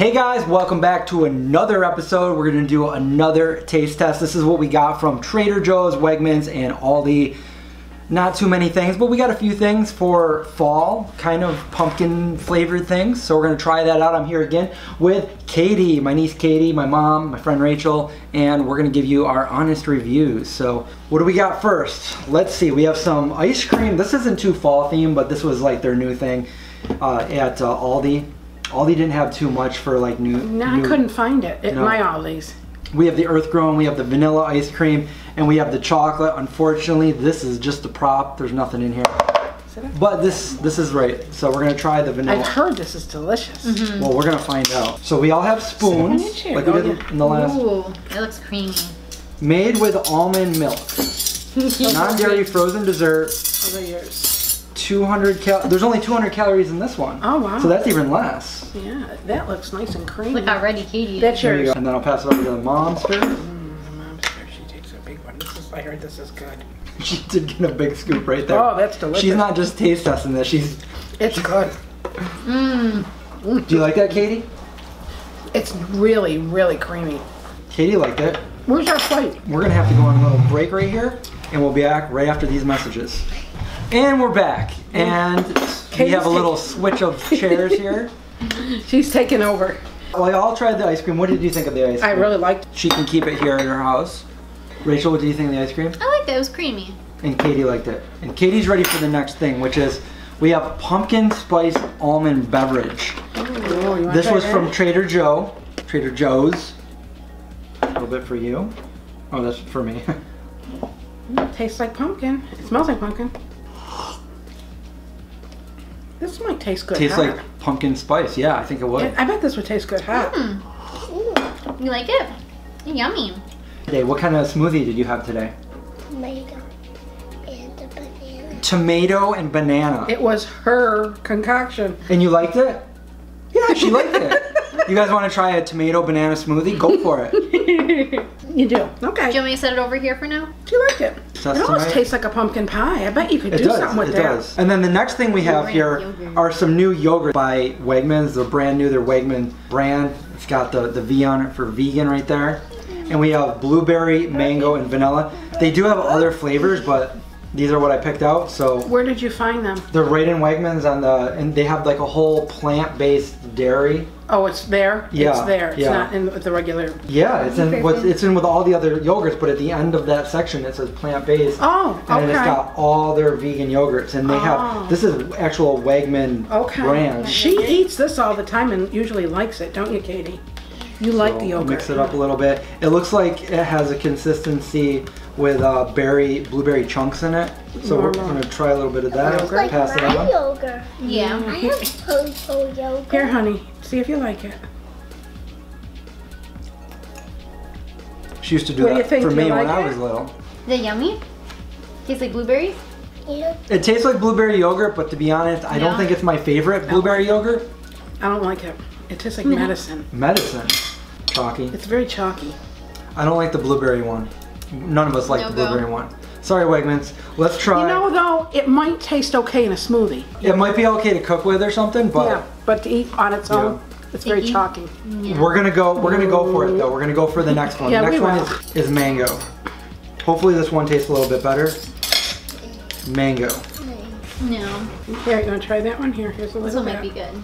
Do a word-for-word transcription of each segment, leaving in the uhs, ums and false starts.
Hey guys, welcome back to another episode. We're gonna do another taste test. This is what we got from Trader Joe's, Wegmans, and Aldi. Not too many things, but we got a few things for fall, kind of pumpkin flavored things. So we're gonna try that out. I'm here again with Katie, my niece Katie, my mom, my friend Rachel, and we're gonna give you our honest reviews. So what do we got first? Let's see, we have some ice cream. This isn't too fall themed, but this was like their new thing uh, at uh, Aldi. Aldi didn't have too much for like new. No, I new, couldn't find it at no. my Aldi's. We have the earth-grown, we have the vanilla ice cream, and we have the chocolate. Unfortunately, this is just a prop. There's nothing in here. But this this is right. So we're gonna try the vanilla. I've heard this is delicious. Mm-hmm. Well, we're gonna find out. So we all have spoons, like we did in the last. Ooh, it looks creamy. Made with almond milk, non-dairy frozen dessert. Over yours. two hundred cal. There's only two hundred calories in this one. Oh wow! So that's even less. Yeah, that looks nice and creamy. Look how ready Katie is. That's yours. You and then I'll pass it over to the momster. Mm, the momster, she takes a big one. This is, I heard this is good. She did get a big scoop right there. Oh, that's delicious. She's not just taste testing this. She's. It's good. Mmm. Do you like that, Katie? It's really, really creamy. Katie liked it. Where's our plate? We're gonna have to go on a little break right here, and we'll be back right after these messages. And we're back, and we have a little switch of chairs here. She's taking over. Well, y'all tried the ice cream. What did you think of the ice cream? I really liked it. She can keep it here in her house. Rachel, what did you think of the ice cream? I liked it. It was creamy. And Katie liked it. And Katie's ready for the next thing, which is we have pumpkin spice almond beverage. Ooh, you this was from Trader Joe. Trader Joe's. A little bit for you. Oh, that's for me. It tastes like pumpkin. It smells like pumpkin. This might taste good. Tastes hot. Like pumpkin spice. Yeah, I think it would. I bet this would taste good hot. Mm. Ooh, you like it? Yummy. Today, what kind of smoothie did you have today? Tomato and a banana. Tomato and banana. It was her concoction. And you liked it? Yeah, she liked it. You guys want to try a tomato banana smoothie? Go for it. You do. Okay. Do you want me to set it over here for now? Do you like it? That's it almost tonight. Tastes like a pumpkin pie. I bet you could it do does. something with it that. It does. And then the next thing we have here yogurt. are some new yogurt by Wegmans. They're brand new. They're Wegmans brand. It's got the, the V on it for vegan right there. And we have blueberry, mango, and vanilla. They do have other flavors, but these are what I picked out. So where did you find them? They're right in Wegmans on the, and they have like a whole plant-based dairy. Oh, it's there? Yeah. It's there. It's yeah. not in with the regular. Yeah, it's in with it's in with all the other yogurts, but at the end of that section it says plant-based. Oh, okay. And then it's got all their vegan yogurts, and they oh. have this is actual Wegman okay. brand. She eats this all the time and usually likes it, don't you, Katie? You so like the yogurt. Mix it up a little bit. It looks like it has a consistency with uh, berry, blueberry chunks in it. So Normal. we're going to try a little bit of that. It like Pass my it on. Yogurt. Yeah. I have total yogurt. Here, honey. See if you like it. She used to do what that do you think? for do me you like when it? I was little. Is it yummy? Tastes like blueberries? Yeah. It tastes like blueberry yogurt, but to be honest, I yeah. don't think it's my favorite blueberry no. yogurt. I don't like it. It tastes like mm. medicine. Medicine? Chalky. It's very chalky. I don't like the blueberry one. None of us like no the blueberry go. one. Sorry, Wegmans. Let's try. You know, though, it might taste okay in a smoothie. It might be okay to cook with or something, but yeah, but to eat on its own, yeah. it's very eat. chalky. Yeah. We're gonna go. We're gonna go for it though. We're gonna go for the next one. Yeah, the next one is, is mango. Hopefully, this one tastes a little bit better. Mango. No. Here, you gonna try that one? Here, here's a little. This one might be good.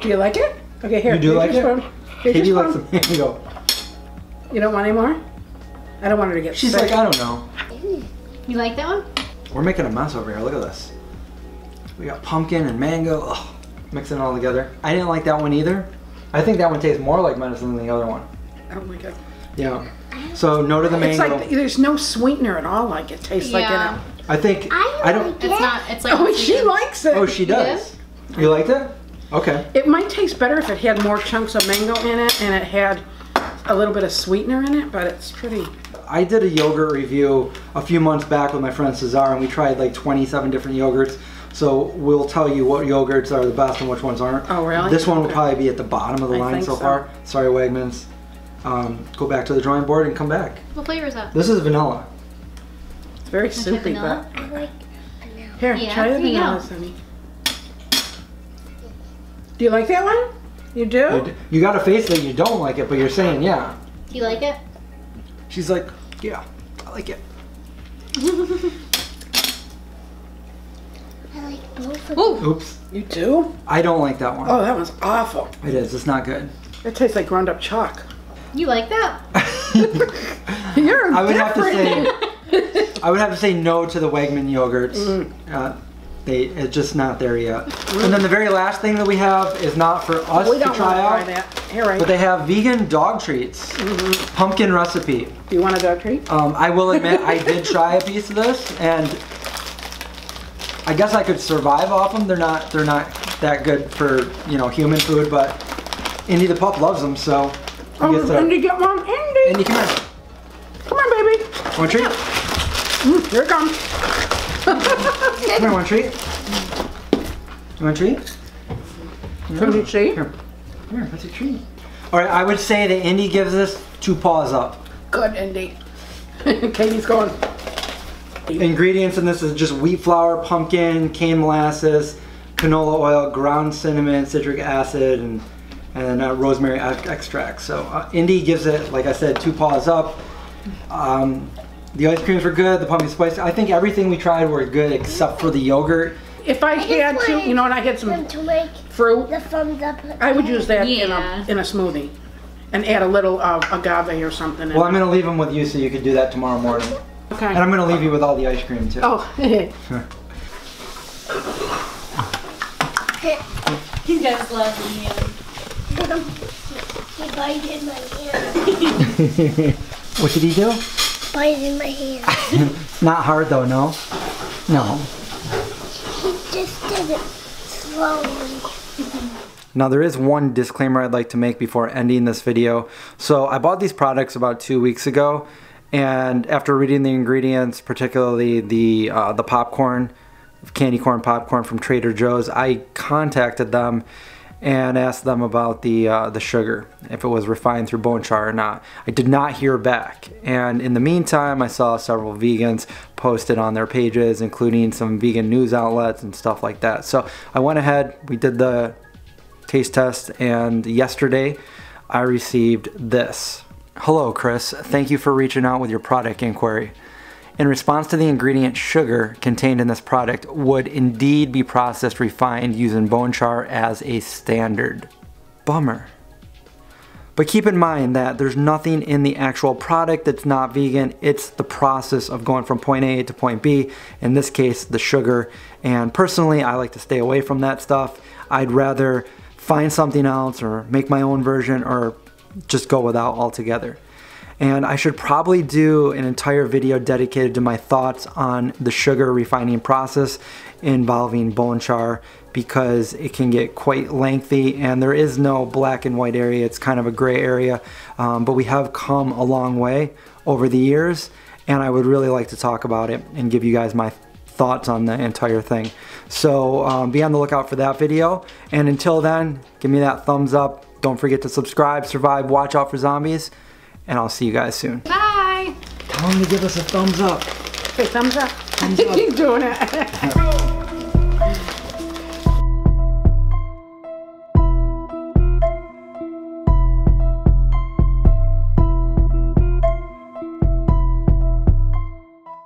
Do you like it? Okay, here. You do like it? Katie likes the mango. You don't want any more? I don't want her to get She's sick. like, I don't know. You like that one? We're making a mess over here. Look at this. We got pumpkin and mango. Ugh. Mixing it all together. I didn't like that one either. I think that one tastes more like medicine than the other one. Oh my god. Yeah. So no to the mango. It's like there's no sweetener at all. Like it tastes yeah. like it. I think. I, I don't. Like it's it. not. It's like. Oh, she likes it. Oh, she does. Yeah. You liked it? Okay. It might taste better if it had more chunks of mango in it and it had a little bit of sweetener in it, but it's pretty. I did a yogurt review a few months back with my friend Cesar, and we tried like twenty-seven different yogurts. So we'll tell you what yogurts are the best and which ones aren't. Oh, really? This one will probably be at the bottom of the I line so, so far. Sorry, Wegmans. Um, go back to the drawing board and come back. What flavor is that? This is vanilla. It's very soupy, but I like vanilla. Here, yeah, try the vanilla, Sunny. Do you like that one? You do? You, do. You got a face that you don't like it, but you're saying yeah. Do you like it? She's like, yeah, I like it. I like both of them. Oops. You do? I don't like that one. Oh, that one's awful. It is. It's not good. It tastes like ground up chalk. You like that? You're I would different. Have to say, I would have to say no to the Wegman yogurts. Mm. Uh, They, it's just not there yet. Mm. And then the very last thing that we have is not for us we to don't try out, try that. Here I but they have vegan dog treats, mm-hmm. pumpkin recipe. Do you want a dog treat? Um, I will admit I did try a piece of this, and I guess I could survive off them. They're not, they're not that good for you know human food, but Indy the pup loves them, so. Oh, gets Indy, get one, Indy. Indy, come here. Come on, baby. Want a treat? Mm, here it comes. Come here, want a treat? You want a treat? You want a treat? Here, come here, that's a treat. All right, I would say that Indy gives us two paws up. Good, Indy. Katie's going. Ingredients in this is just wheat flour, pumpkin, cane molasses, canola oil, ground cinnamon, citric acid, and, and then uh, rosemary extract. So uh, Indy gives it, like I said, two paws up. Um, The ice creams were good, the pumpkin spice. I think everything we tried were good except for the yogurt. If I, I had to, you know, and I had some to make fruit, the thumbs up I would use that yeah. in, a, in a smoothie and add a little uh, agave or something. Well, I'm going to leave them with you so you could do that tomorrow morning. Okay. And I'm going to leave you with all the ice cream, too. Oh. You guys love me. He bited my hand. What did he do? Bite in my hand. Not hard though, no? No. He just did it slowly. Now there is one disclaimer I'd like to make before ending this video. So I bought these products about two weeks ago, and after reading the ingredients, particularly the, uh, the popcorn, candy corn popcorn from Trader Joe's, I contacted them and asked them about the uh, the sugar, if it was refined through bone char or not. I did not hear back, and in the meantime I saw several vegans posted on their pages, including some vegan news outlets and stuff like that. So I went ahead, we did the taste test, and yesterday I received this. Hello Chris, thank you for reaching out with your product inquiry. In response to the ingredient sugar contained in this product would indeed be processed refined using bone char as a standard. Bummer. But keep in mind that there's nothing in the actual product that's not vegan. It's the process of going from point A to point B, in this case the sugar, and personally I like to stay away from that stuff. I'd rather find something else or make my own version or just go without altogether. And I should probably do an entire video dedicated to my thoughts on the sugar refining process involving bone char, because it can get quite lengthy and there is no black and white area. It's kind of a gray area, um, but we have come a long way over the years, and I would really like to talk about it and give you guys my thoughts on the entire thing. So um, be on the lookout for that video, and until then, give me that thumbs up. Don't forget to subscribe, survive, watch out for zombies. And I'll see you guys soon. Bye. Tell them to give us a thumbs up. Hey, thumbs up. Thumbs up. Keep doing it.